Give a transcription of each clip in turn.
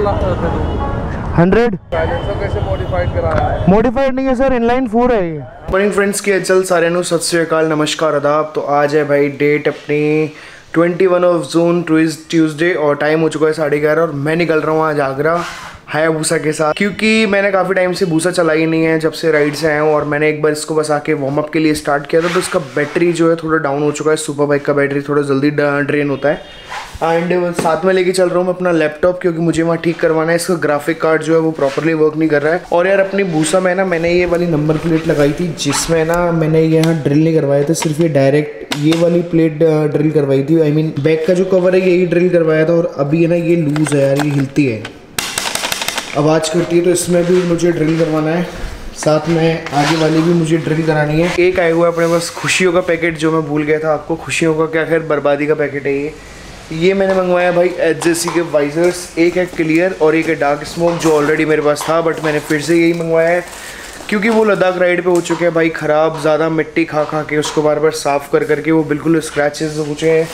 100 कैसे मॉडिफाइड कराया है? मॉडिफाइड नहीं है सर, इनलाइन 4 है ये। मॉर्निंग फ्रेंड्स के चल सारे नु सत श्री अकाल, नमस्कार आदाब। तो आज है भाई डेट अपनी 21 ऑफ जून ट्यूजडे और टाइम हो चुका है 11:30 और मैं निकल रहा हूँ आज आगरा हायाबूसा के साथ, क्योंकि मैंने काफ़ी टाइम से भूसा चलाई नहीं है जब से राइड से आया हूँ। और मैंने एक बार इसको बस आके वार्म अप के लिए स्टार्ट किया था तो इसका बैटरी जो है थोड़ा डाउन हो चुका है। सुपर बाइक का बैटरी थोड़ा जल्दी ड्रेन होता है। एंड साथ में लेके चल रहा हूँ मैं अपना लैपटॉप, क्योंकि मुझे वहाँ ठीक करवाना है। इसका ग्राफिक कार्ड जो है वो प्रॉपरली वर्क नहीं कर रहा है। और यार अपनी भूसा में ना मैंने ये वाली नंबर प्लेट लगाई थी जिसमें ना मैंने यहाँ ड्रिल नहीं करवाया था, सिर्फ ये डायरेक्ट ये वाली प्लेट ड्रिल करवाई थी। आई मीन बैक का जो कवर है यही ड्रिल करवाया था। और अभी ना ये लूज़ है यार, ये हिलती है, आवाज़ करती है, तो इसमें भी मुझे ड्रिल करवाना है। साथ में आगे वाली भी मुझे ड्रिल करानी है। एक आया हुआ है अपने पास खुशियों का पैकेट जो मैं भूल गया था आपको। खुशियों का क्या, खैर बर्बादी का पैकेट है ये मैंने मंगवाया भाई HJC के वाइजर्स। एक है क्लियर और एक है डार्क स्मोक जो ऑलरेडी मेरे पास था, बट मैंने फिर से यही मंगवाया है क्योंकि वो लद्दाख राइड पे हो चुके हैं भाई ख़राब, ज़्यादा मिट्टी खा खा के उसको बार बार साफ़ कर करके वो बिल्कुल स्क्रैचेस हो चुके हैं।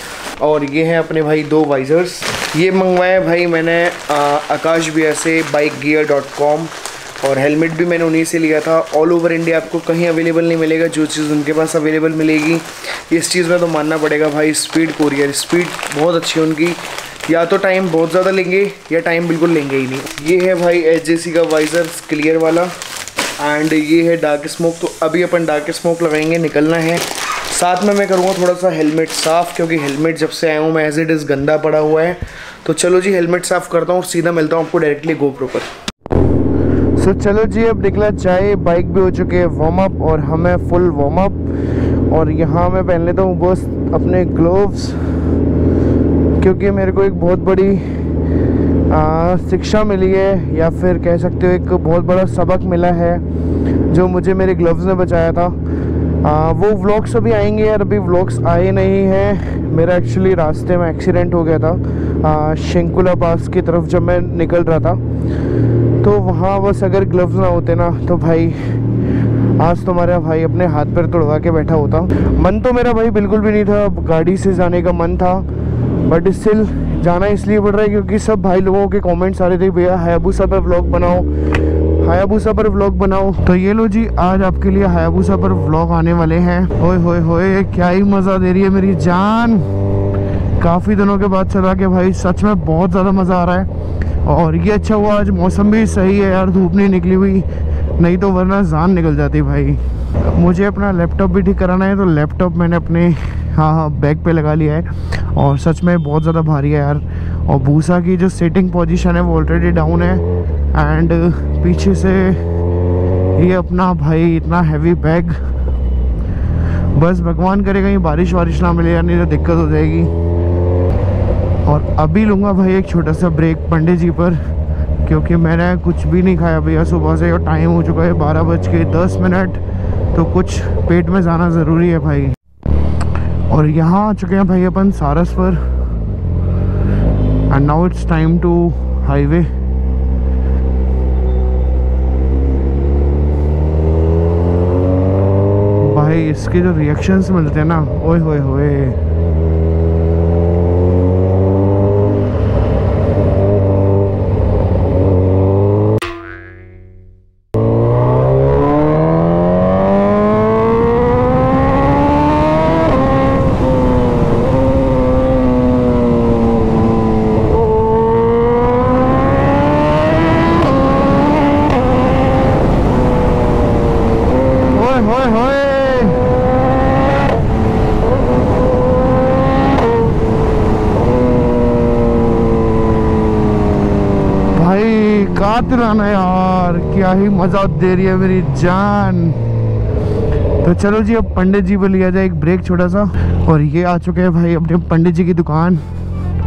और ये हैं अपने भाई दो वाइजर्स। ये मंगवाए भाई मैंने आकाश बिया से bikegear.com और हेलमेट भी मैंने उन्हीं से लिया था। ऑल ओवर इंडिया आपको कहीं अवेलेबल नहीं मिलेगा, जो चीज़ उनके पास अवेलेबल मिलेगी इस चीज़ में तो मानना पड़ेगा भाई स्पीड कोरियर। स्पीड बहुत अच्छी है उनकी, या तो टाइम बहुत ज़्यादा लेंगे या टाइम बिल्कुल लेंगे ही नहीं। ये है भाई HJC का वाइजर क्लियर वाला एंड ये है डार्क स्मोक। तो अभी अपन डार्क स्मोक लगाएंगे, निकलना है। साथ में मैं करूँगा थोड़ा सा हेलमेट साफ़, क्योंकि हेलमेट जब से आया हूँ मैं एज इट इज़ गंदा पड़ा हुआ है। तो चलो जी हेलमेट साफ़ करता हूँ और सीधा मिलता हूँ आपको डायरेक्टली GoPro पर। सो चलो जी अब निकला चाय, बाइक भी हो चुके हैं वार्म अप और हमें फुल वार्म अप। और यहाँ मैं पहन लेता हूँ बस अपने ग्लोव्स, क्योंकि मेरे को एक बहुत बड़ी शिक्षा मिली है, या फिर कह सकते हो एक बहुत बड़ा सबक मिला है जो मुझे मेरे ग्लव्स ने बचाया था। वो व्लॉग्स अभी आएंगे यार, अभी व्लॉग्स आए नहीं हैं। मेरा एक्चुअली रास्ते में एक्सीडेंट हो गया था शेंकुला पास की तरफ जब मैं निकल रहा था, तो वहाँ बस अगर ग्लव्स ना होते ना तो भाई आज तुम्हारा भाई अपने हाथ पैर तोड़वा के बैठा होता। मन तो मेरा भाई बिल्कुल भी नहीं था गाड़ी से जाने का, मन था बट स्टिल जाना इसलिए पड़ रहा है क्योंकि सब भाई लोगों के कमेंट्स आ रहे थे भैया हायाबूसा पर व्लॉग बनाओ, हायाबूसा पर व्लॉग बनाओ। तो ये लो जी आज आपके लिए हायाबूसा पर व्लॉग आने वाले हैं। ओए होए होए क्या ही मज़ा दे रही है मेरी जान, काफ़ी दिनों के बाद चला के भाई सच में बहुत ज़्यादा मज़ा आ रहा है। और ये अच्छा हुआ आज मौसम भी सही है यार, धूप नहीं निकली हुई, नहीं तो वरना जान निकल जाती भाई। मुझे अपना लैपटॉप भी ठीक कराना है, तो लैपटॉप मैंने अपने हाँ बैग पे लगा लिया है। और सच में बहुत ज़्यादा भारी है यार। और भूसा की जो सेटिंग पोजीशन है वो ऑलरेडी डाउन है एंड पीछे से ये अपना भाई इतना हैवी बैग, बस भगवान करे कहीं बारिश वारिश ना मिले यार, नहीं तो दिक्कत हो जाएगी। और अभी लूँगा भाई एक छोटा सा ब्रेक पंडित जी पर, क्योंकि मैंने कुछ भी नहीं खाया भैया सुबह से और टाइम हो चुका है 12:10, तो कुछ पेट में जाना ज़रूरी है भाई। और यहाँ आ चुके हैं भाई अपन सारस पर and now it's time to highway. भाई इसके जो रिएक्शंस मिलते हैं ना, ओए होए होए ना यार, क्या ही मजा दे रही है मेरी जान। तो चलो जी अब पंडित जी पर लिया जाए एक ब्रेक छोटा सा। और ये आ चुके हैं भाई अपने पंडित जी की दुकान।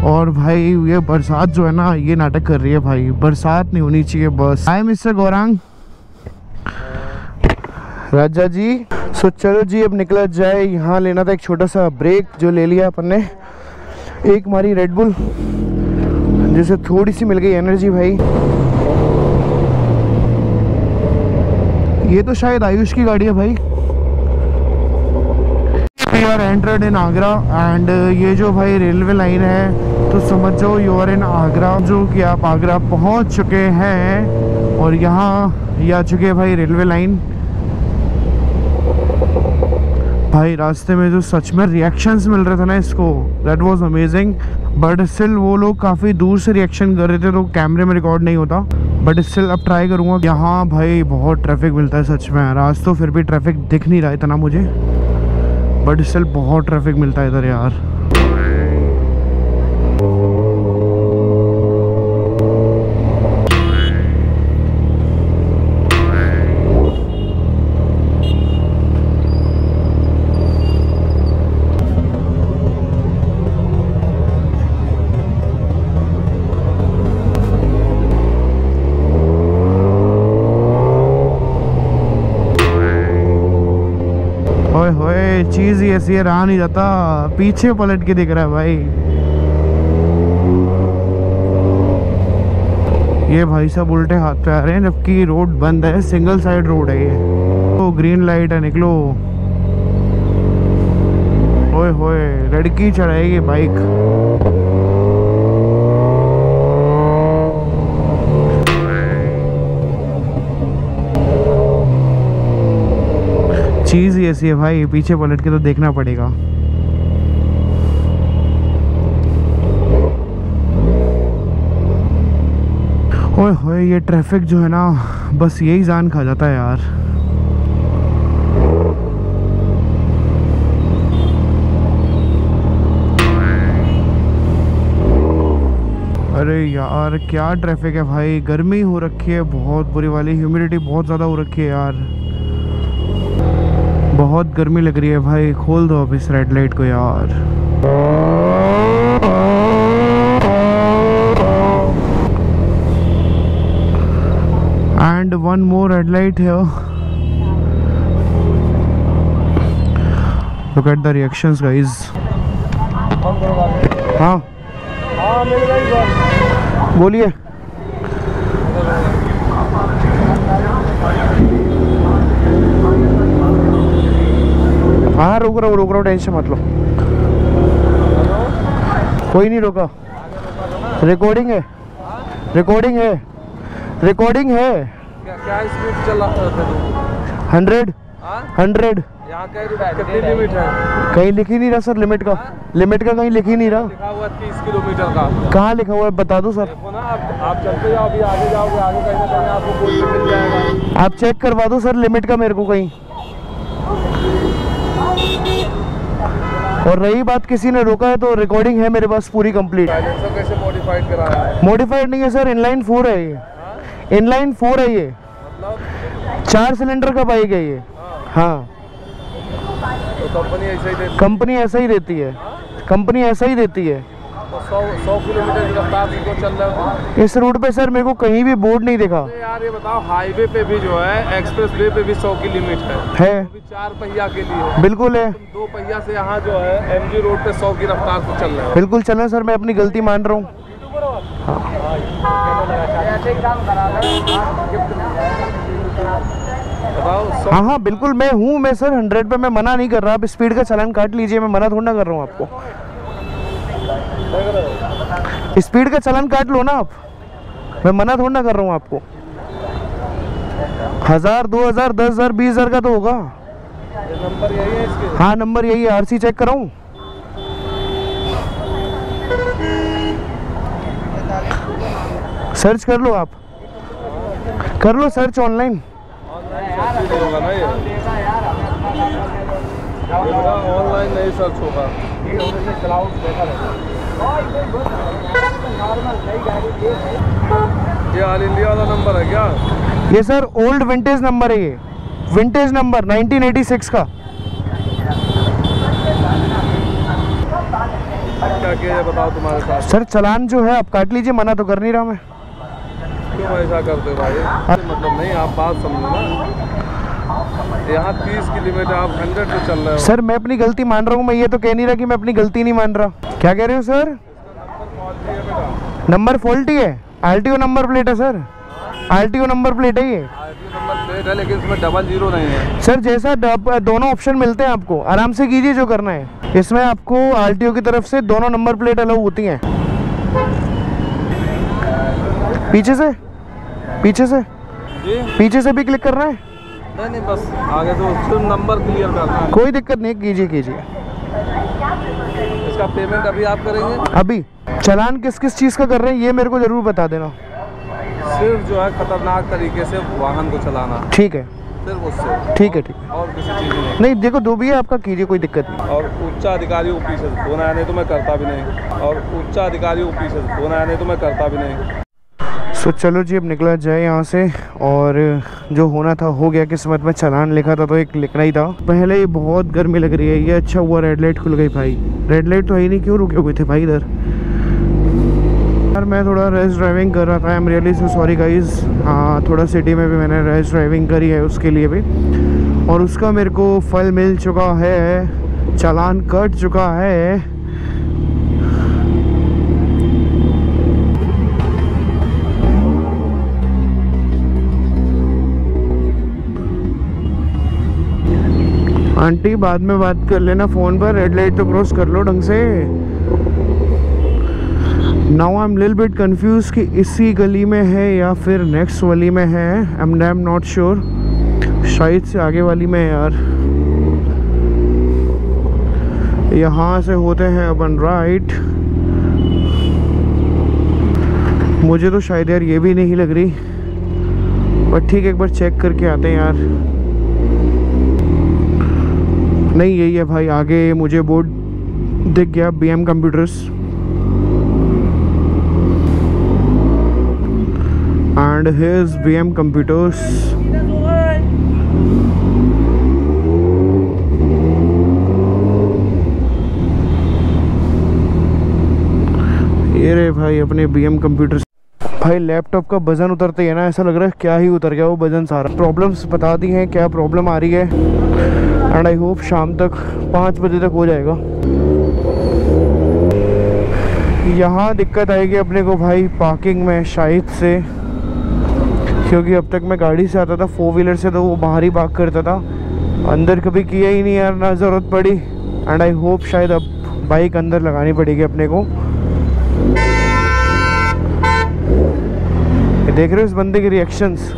और भाई ये बरसात जो है ना ये नाटक कर रही है भाई, बरसात नहीं होनी चाहिए बस। हाय मिस्टर गौरांग राजा जी। सो चलो जी अब निकला जाए, यहाँ लेना था एक छोटा सा ब्रेक जो ले लिया अपन ने। एक मारी रेडबुल जिससे थोड़ी सी मिल गई एनर्जी भाई। ये तो शायद आयुष की गाड़ी है भाई, are entered in Agra and ये जो भाई रेलवे लाइन है तो समझ जाओ यू आर इन आगरा, जो कि आप आगरा पहुंच चुके हैं। और यहाँ ये आ चुके भाई रेलवे लाइन। भाई रास्ते में जो सच में रिएक्शंस मिल रहे थे ना इसको, that was amazing. But still वो लोग काफ़ी दूर से रिएक्शन कर रहे थे तो कैमरे में रिकॉर्ड नहीं होता, बट स्टिल अब ट्राई करूँगा। यहाँ भाई बहुत ट्रैफिक मिलता है सच में, आज तो फिर भी ट्रैफिक दिख नहीं रहा इतना मुझे, बट स्टिल बहुत ट्रैफिक मिलता है इधर यार। चीज़ ही ऐसी है, रहा नहीं जाता, पीछे पलट के दिख रहा है भाई। ये भाई सब उल्टे हाथ पे आ रहे हैं जबकि रोड बंद है, सिंगल साइड रोड है ये। तो ग्रीन लाइट है, निकलो। ओए होए लड़की चढ़ाएगी बाइक। चीज़ ही ऐसी है भाई, पीछे पलट के तो देखना पड़ेगा। ओए होए ये ट्रैफिक जो है ना, बस यही जान खा जाता है यार। अरे यार क्या ट्रैफिक है भाई, गर्मी हो रखी है बहुत बुरी वाली, ह्यूमिडिटी बहुत ज़्यादा हो रखी है यार, बहुत गर्मी लग रही है भाई। खोल दो अब इस रेड लाइट को यार। And one more red light है। Look at the reactions guys. हाँ बोलिए। हाँ रोक रहा हूँ, टेंशन मत लो। कोई नहीं रोका, रिकॉर्डिंग है रिकॉर्डिंग है रिकॉर्डिंग है। क्या स्पीड चला? 100 100। कहीं लिख ही नहीं रहा सर लिमिट का, लिमिट का कहीं लिख ही नहीं रहा। 30 किलोमीटर का कहाँ लिखा हुआ है बता दो सर। आप चलते जाओ, अभी आगे जाओगे, आगे कहीं ना कहीं आपको कोई मिल जाएगा। आप चेक करवा दो सर लिमिट का मेरे को कहीं। और रही बात किसी ने रोका है तो रिकॉर्डिंग है मेरे पास पूरी कंप्लीट। साइलेंसर कैसे मॉडिफाइड कराया है? मॉडिफाइड नहीं है सर, इनलाइन 4 है ये। इनलाइन 4 है ये, मतलब 4 सिलेंडर का बाइक है ये। हाँ तो कंपनी ऐसा ही देती है। कंपनी ऐसा ही देती है, कंपनी ऐसा ही देती है। 100 किलोमीटर की रफ्तार को चल रहा है इस रूट पे सर, मेरे को कहीं भी बोर्ड नहीं दिखा। तो यार ये बताओ, हाईवे पे भी जो है, एक्सप्रेस वे पे भी 100 की लिमिट है। तो 4 पहिया के लिए बिल्कुल है, तो 2 पहिया से यहाँ जो है एमजी रोड पे 100 की रफ्तार से चल रहा है। बिल्कुल चल रहा है सर, मैं अपनी गलती मान रहा हूँ। हाँ हाँ बिल्कुल मैं हूँ, मैं सर 100 पे, मैं मना नहीं कर रहा। आप स्पीड का चालान काट लीजिए, मैं मना थोड़ा ना कर रहा हूँ आपको। स्पीड का चालान काट लो ना आप, मैं मना थोड़ा ना कर रहा हूँ आपको। 1000 2000 10,000 20,000 का तो होगा। नंबर यही है इसके? हाँ नंबर यही है। RC check कराऊँ? सर्च कर लो, आप कर लो सर्च ऑनलाइन। ऑनलाइन नहीं सर्च होगा। ये ऑल इंडिया वाला नंबर है क्या? ये सर ओल्ड विंटेज नंबर है, ये विंटेज नंबर 1986 का। क्या किया बताओ तुम्हारे साथ? सर चालान जो है आप काट लीजिए, मना तो कर नहीं रहा मैं। क्यों ऐसा करते हो भाई? मतलब नहीं, आप बात समझो ना, यहाँ 30 किलोमीटर आप 100 पे चल रहे हो। सर मैं अपनी गलती मान रहा हूँ, मैं ये तो कह नहीं रहा कि मैं अपनी गलती नहीं मान रहा। क्या कह रहे हो सर? नंबर फॉल्टी है, आरटीओ नंबर प्लेट है सर, आरटीओ नंबर प्लेट है ये। बाइक है लेकिन इसमें 00 नहीं है सर। जैसा दोनों ऑप्शन मिलते हैं आपको, आराम से कीजिए जो करना है। इसमें आपको आरटीओ की तरफ से दोनों नंबर प्लेट अलाउ होती हैं। पीछे से जी? पीछे से भी क्लिक करना है? नहीं बस आगे तो नंबर क्लियर करना है। कोई दिक्कत नहीं, कीजिए। इसका पेमेंट अभी आप करेंगे? अभी। चालान किस किस चीज़ का कर रहे हैं ये मेरे को ज़रूर बता देना। सिर्फ जो है खतरनाक तरीके से वाहन को चलाना, ठीक है? सिर्फ उससे, ठीक है? ठीक है, और किसी चीज़ नहीं। देखो जो भी है आपका कीजिए, कोई दिक्कत नहीं। और उच्चाधिकारियों को पीछे से फोन आया नहीं तो मैं करता भी नहीं, और उच्चाधिकारियों को पीछे से फोन आया नहीं तो मैं करता भी नहीं। सो चलो जी, अब निकला जाए यहाँ से। और जो होना था हो गया। किस्मत में चालान लिखा था तो एक लिखना ही था। पहले ही बहुत गर्मी लग रही है। ये अच्छा हुआ रेड लाइट खुल गई भाई। रेड लाइट तो है ही नहीं, क्यों रुके हुए थे भाई इधर? यार मैं थोड़ा रेस ड्राइविंग कर रहा था। I am really so sorry guys. हाँ, थोड़ा सिटी में भी मैंने रेस ड्राइविंग करी है उसके लिए भी, और उसका मेरे को फल मिल चुका है, चालान कट चुका है। आंटी बाद में बात कर लेना फ़ोन पर, रेड लाइट तो क्रॉस कर लो ढंग से। Now I am lil bit confuse कि इसी गली में है या फिर नेक्स्ट वाली में है। आई एम नॉट श्योर, शायद से आगे वाली में है यार। यहाँ से होते हैं अपन राइट। मुझे तो शायद यार ये भी नहीं लग रही, बट ठीक है एक बार चेक करके आते हैं यार। नहीं यही है भाई। आगे मुझे बोर्ड दिख गया, BM computers. And his BM computers. ये रे भाई अपने बीएम कंप्यूटर्स। भाई लैपटॉप का वजन उतरते है ना, ऐसा लग रहा है क्या ही उतर गया वो वजन सारा। प्रॉब्लम्स बता दी हैं क्या प्रॉब्लम आ रही है। एंड आई होप शाम तक 5 बजे तक हो जाएगा। यहाँ दिक्कत आएगी अपने को भाई पार्किंग में शायद से, क्योंकि अब तक मैं गाड़ी से आता था, 4 व्हीलर से, तो वो बाहर ही पार्क करता था, अंदर कभी किया ही नहीं यार, ना ज़रूरत पड़ी। एंड आई होप शायद अब बाइक अंदर लगानी पड़ेगी अपने को। देख रहे हो इस बंदे के रिएक्शंस।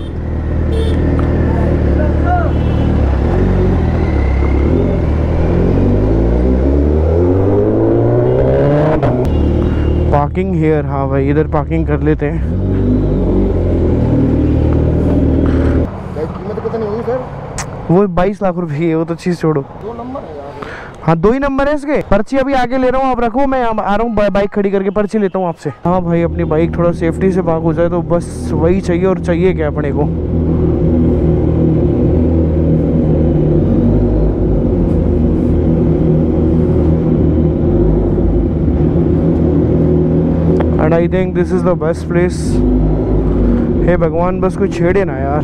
पार्किंग हेयर, हाँ भाई इधर पार्किंग कर लेते हैं। कीमत कितनी होगी सर? वो 22 लाख रुपये है। वो तो चीज छोड़ो, 2 नंबर है यार। हाँ 2 ही नंबर है इसके। पर्ची अभी आगे ले रहा हूँ, आप रखो, मैं आ रहा हूँ बाइक खड़ी करके पर्ची लेता हूँ आपसे। हाँ भाई अपनी बाइक थोड़ा सेफ्टी से पार्क हो जाए तो बस वही चाहिए। और चाहिए क्या अपने को? And I think this is the best place. हे भगवान बस कोई छेड़े ना यार।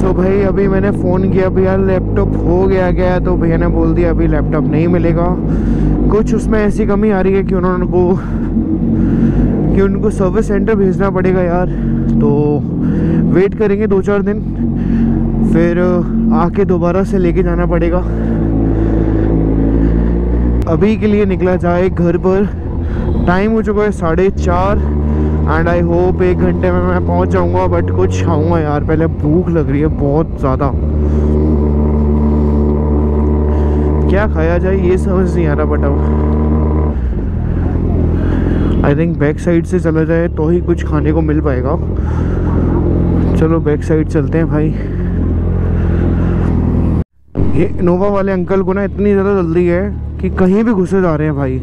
तो भाई अभी मैंने फ़ोन किया भैया लैपटॉप हो गया क्या, तो भैया ने बोल दिया अभी लैपटॉप नहीं मिलेगा। कुछ उसमें ऐसी कमी आ रही है कि उनको सर्विस सेंटर भेजना पड़ेगा यार। तो वेट करेंगे 2-4 दिन, फिर आके दोबारा से लेके जाना पड़ेगा। अभी के लिए निकला जाए घर पर। टाइम हो चुका है 4:30। एंड आई होप 1 घंटे में मैं पहुंच जाऊंगा, बट कुछ खाऊंगा यार, पहले भूख लग रही है बहुत ज़्यादा। क्या खाया जाए ये समझ नहीं आ रहा। But I think back side से चला जाए तो ही कुछ खाने को मिल पाएगा। चलो बैक साइड चलते हैं भाई। ये इनोवा वाले अंकल को ना इतनी ज़्यादा जल्दी है कि कहीं भी घुसे जा रहे हैं भाई।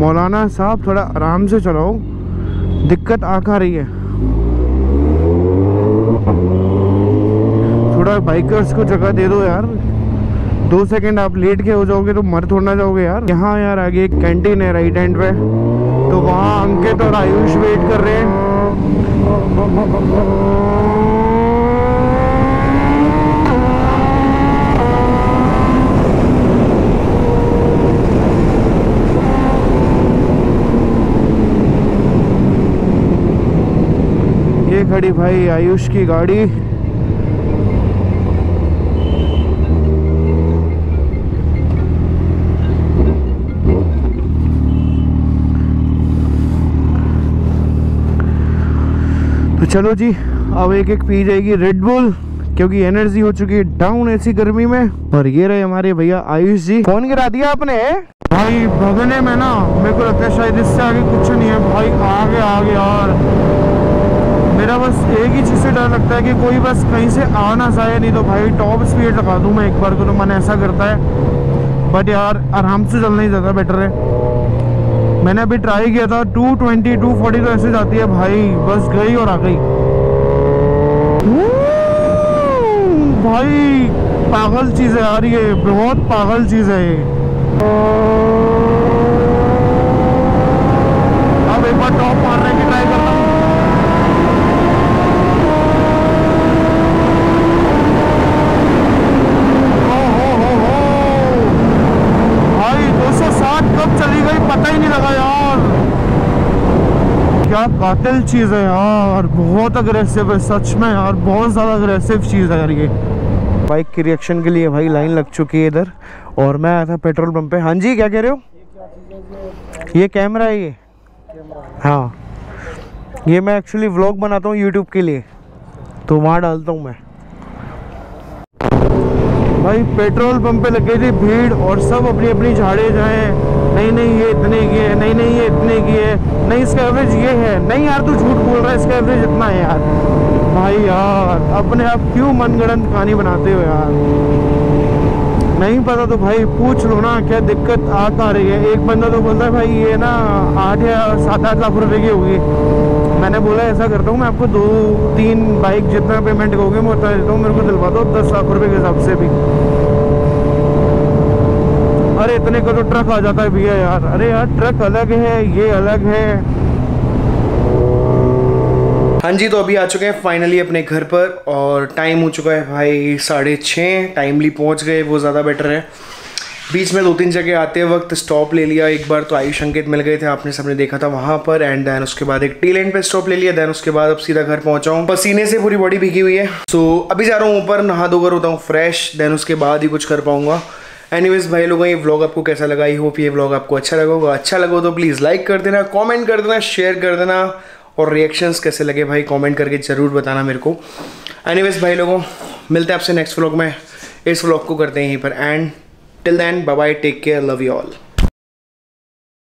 मौलाना साहब थोड़ा आराम से चलाओ, दिक्कत आ रही है। थोड़ा बाइकर्स को जगह दे दो यार। 2 सेकंड आप लेट के हो जाओगे तो मर थोड़ा जाओगे यार। यहाँ यार आगे एक कैंटीन है राइट हैंड पे, तो वहाँ अंकित और आयुष वेट कर रहे हैं। खड़ी भाई आयुष की गाड़ी। तो चलो जी अब एक एक पी जाएगी रेड बुल क्योंकि एनर्जी हो चुकी है डाउन ऐसी गर्मी में। और ये रहे हमारे भैया आयुष जी। फोन गिरा दिया आपने भाई भगने में ना, मेरे को लगता है शायद इससे आगे कुछ नहीं है भाई। आगे आगे और मेरा बस एक ही चीज़ से डर लगता है कि कोई बस कहीं से आ ना जाए, नहीं तो भाई टॉप स्पीड लगा दूँ मैं एक बार को, तो मन ऐसा करता है। बट यार आराम से चलना ही ज़्यादा बेटर है। मैंने अभी ट्राई किया था 220 240 तो ऐसे जाती है भाई, बस गई और आ गई भाई। पागल चीज़ है यार ये, बहुत पागल चीज़ है ये। अब एक बार टॉप मारने की ट्राई करता हूँ। क्या कातिल चीज़ है यार, बहुत अग्रेसिव है सच में यार, बहुत ज़्यादा अग्रेसिव चीज़ है यार ये। बाइक के रिएक्शन के लिए भाई लाइन लग चुकी है इधर। और मैं आया था पेट्रोल पंप पे। हाँ जी क्या कह रहे हो? ये कैमरा है ये, हाँ ये मैं एक्चुअली व्लॉग बनाता हूँ यूट्यूब के लिए, तो वहाँ डालता हूँ मैं। भाई पेट्रोल पंप पे लग गई थी भीड़ और सब अपनी अपनी झाड़े जाएँ। नहीं नहीं ये इतने की है, नहीं नहीं ये इतने की है, नहीं इसका एवरेज ये है, नहीं यार तू झूठ बोल रहा है इसका एवरेज इतना है यार। भाई यार अपने आप क्यों मनगढ़ंत कहानी बनाते हो यार? नहीं पता तो भाई पूछ लो ना क्या दिक्कत आ कहाँ रही है। एक बंदा तो बोलता है भाई ये ना 8 या 7-8 लाख रुपए की होगी। मैंने बोला ऐसा करता हूँ मैं आपको 2-3 बाइक जितना पेमेंट करोगे मैं उतना देता हूँ, मेरे को दिलवा दो 10 लाख रुपये के हिसाब से भी। अरे इतने का तो ट्रक आ जाता है भैया यार। अरे यार ट्रक अलग है ये अलग है। हाँ जी तो अभी आ चुके हैं फाइनली अपने घर पर और टाइम हो चुका है भाई 6:30। टाइमली पहुंच गए वो ज़्यादा बेटर है। बीच में 2-3 जगह आते वक्त स्टॉप ले लिया। एक बार तो आयुष अंकित मिल गए थे, आपने सबने देखा था वहाँ पर। एंड देन उसके बाद एक टी लैंड पे स्टॉप ले लिया। देन उसके बाद अब सीधा घर पहुँचा हूँ। पसीने से पूरी बॉडी भीगी हुई है। सो अभी जा रहा हूँ ऊपर, नहा धोकर होता हूँ फ्रेश, देन उसके बाद ही कुछ कर पाऊँगा। एनीवेज भाई लोगों ये व्लॉग आपको कैसा लगा, आई होप ये व्लॉग आपको अच्छा लगा होगा। अच्छा लगा तो प्लीज़ लाइक कर देना, कमेंट कर देना, शेयर कर देना। और रिएक्शंस कैसे लगे भाई कमेंट करके ज़रूर बताना मेरे को। एनीवेज भाई लोगों मिलते हैं आपसे नेक्स्ट व्लॉग में। इस व्लॉग को करते हैं यहीं पर and till then bye bye, take care, love you all.